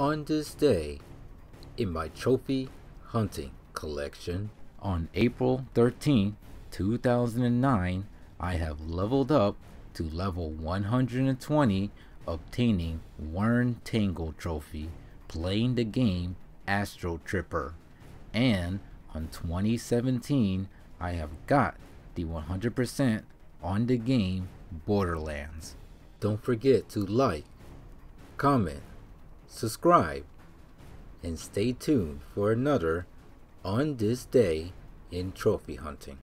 On this day, in my trophy hunting collection, on April 13, 2009, I have leveled up to level 120, obtaining Wern Tangle trophy, playing the game Astro Tripper. And on 2017, I have got the 100% on the game Borderlands. Don't forget to like, comment, subscribe, and stay tuned for another On This Day in Trophy Hunting.